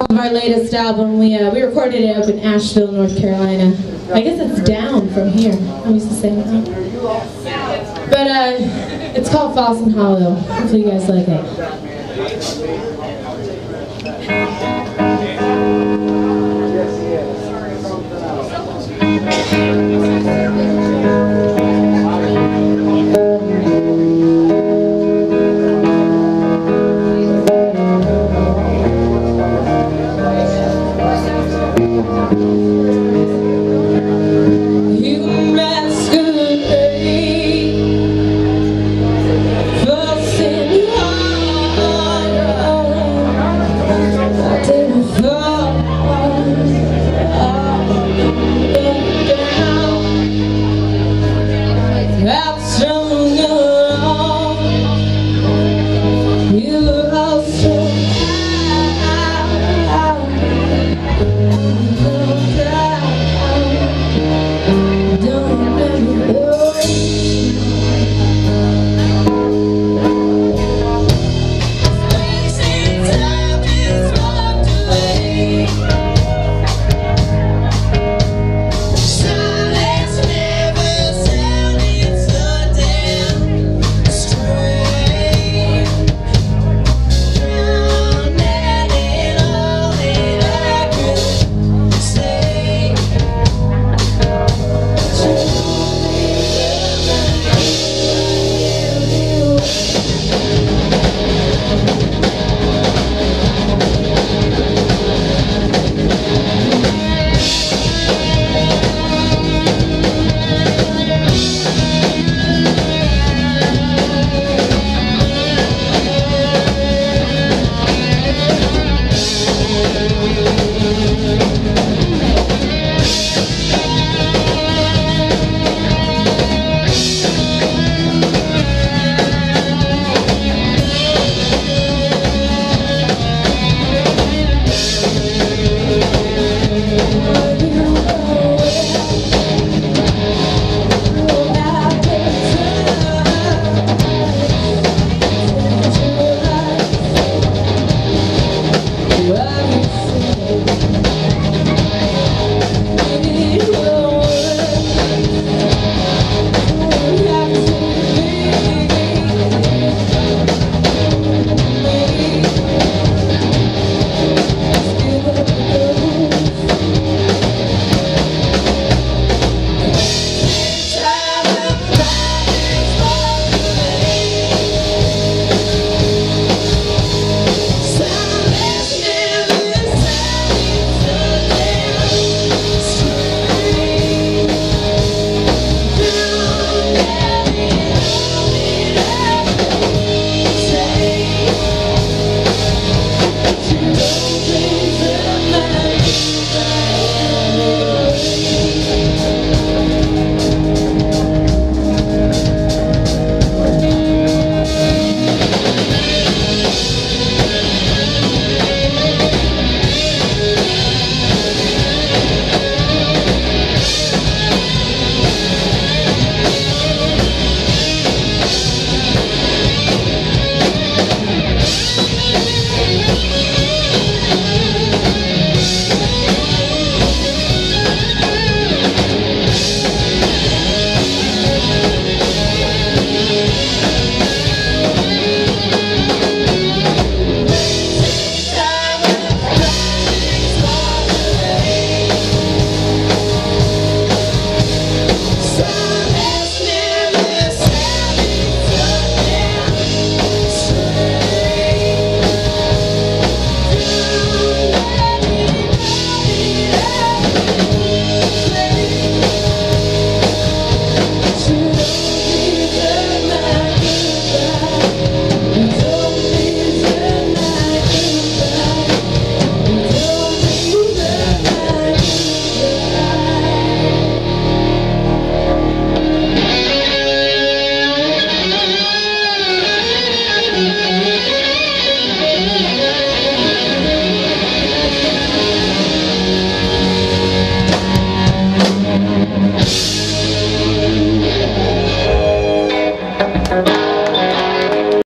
off of our latest album. We recorded it up in Asheville, North Carolina. I guess it's down from here. I'm used to saying that. But it's called Folsom Hollow. Hopefully you guys like it.